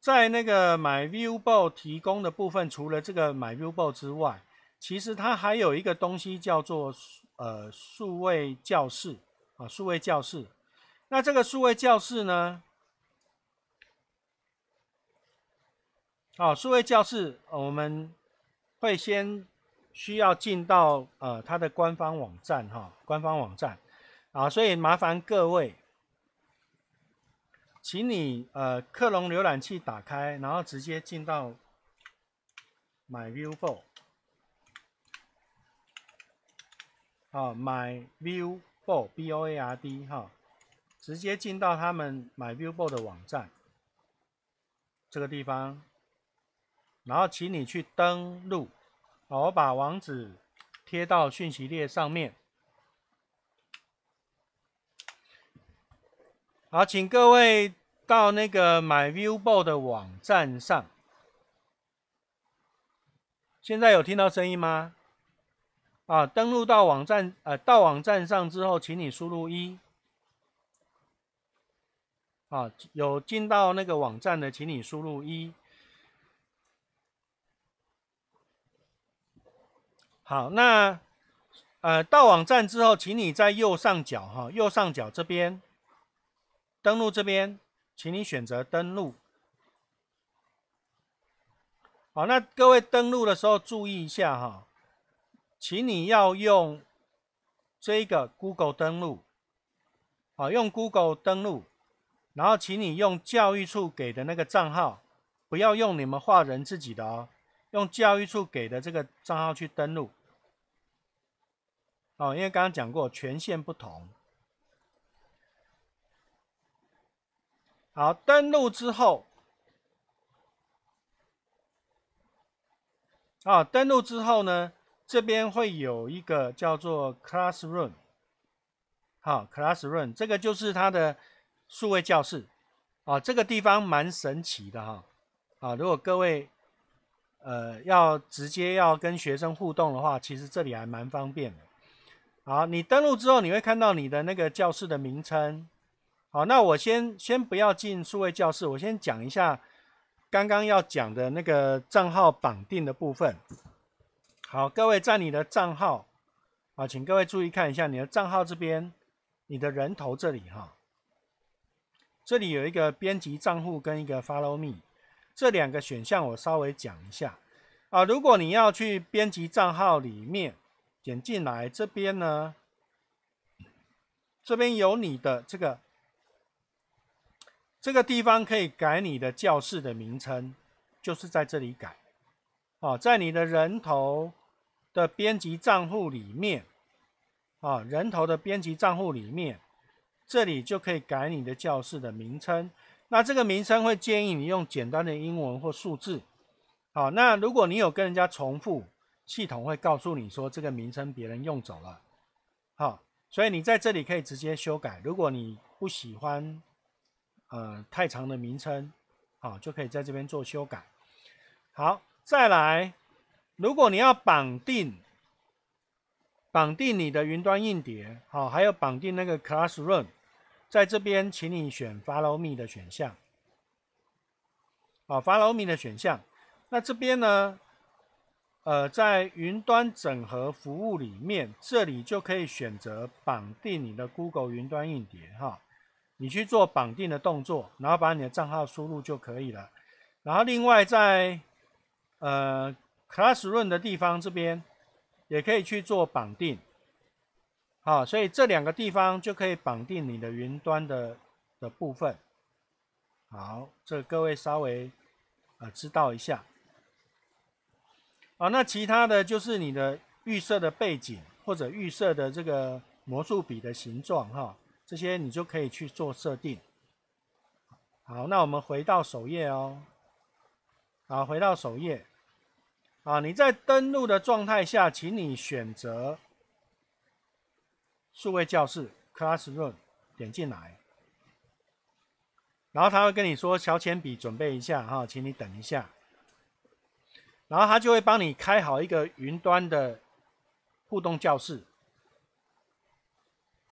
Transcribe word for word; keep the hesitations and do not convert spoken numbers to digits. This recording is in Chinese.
在那个 My ViewBoard 提供的部分，除了这个 My ViewBoard 之外，其实它还有一个东西叫做呃数位教室啊，数位教室。那这个数位教室呢，啊，数位教室我们会先需要进到呃它的官方网站哈、啊，官方网站啊，所以麻烦各位。 请你呃，克隆浏览器打开，然后直接进到 My ViewBoard， 好、哦、，My ViewBoard B O A R D 哈、哦，直接进到他们 My ViewBoard 的网站这个地方，然后请你去登录，哦、我把网址贴到讯息列上面。 好，请各位到那个 My ViewBoard 的网站上。现在有听到声音吗？啊，登录到网站，呃，到网站上之后，请你输入一。啊，有进到那个网站的，请你输入一。好，那呃，到网站之后，请你在右上角哈、哦，右上角这边。 登录这边，请你选择登录。好，那各位登录的时候注意一下哈，请你要用这个 Google 登录，好，用 Google 登录，然后请你用教育处给的那个账号，不要用你们华人自己的哦，用教育处给的这个账号去登录。哦，因为刚刚讲过，权限不同。 好，登录之后，啊，登录之后呢，这边会有一个叫做 Classroom， 好 ，Classroom 这个就是它的数位教室，啊，这个地方蛮神奇的哈，啊，如果各位呃要直接要跟学生互动的话，其实这里还蛮方便的。好，你登录之后，你会看到你的那个教室的名称。 好，那我先先不要进数位教室，我先讲一下刚刚要讲的那个账号绑定的部分。好，各位在你的账号啊，请各位注意看一下你的账号这边，你的人头这里哈，这里有一个编辑账户跟一个 Follow Me 这两个选项，我稍微讲一下啊。如果你要去编辑账号里面点进来，这边呢，这边有你的这个。 这个地方可以改你的教室的名称，就是在这里改。啊，在你的人头的编辑账户里面，啊，人头的编辑账户里面，这里就可以改你的教室的名称。那这个名称会建议你用简单的英文或数字。好，那如果你有跟人家重复，系统会告诉你说这个名称别人用走了。好，所以你在这里可以直接修改。如果你不喜欢。 呃，太长的名称，好，就可以在这边做修改。好，再来，如果你要绑定绑定你的云端硬碟，好，还有绑定那个 Classroom， 在这边，请你选 Follow Me 的选项，好 ，Follow Me 的选项。那这边呢，呃，在云端整合服务里面，这里就可以选择绑定你的 Google 云端硬碟，哈。 你去做绑定的动作，然后把你的账号输入就可以了。然后另外在呃 Classroom 的地方这边也可以去做绑定，好，所以这两个地方就可以绑定你的云端的的部分。好，这各位稍微呃知道一下。好，那其他的就是你的预设的背景或者预设的这个魔术笔的形状，哈。 这些你就可以去做设定。好，那我们回到首页哦。好，回到首页。啊，你在登录的状态下，请你选择数位教室 （Classroom）， 点进来。然后他会跟你说“小铅笔准备一下哈，请你等一下”。然后他就会帮你开好一个云端的互动教室。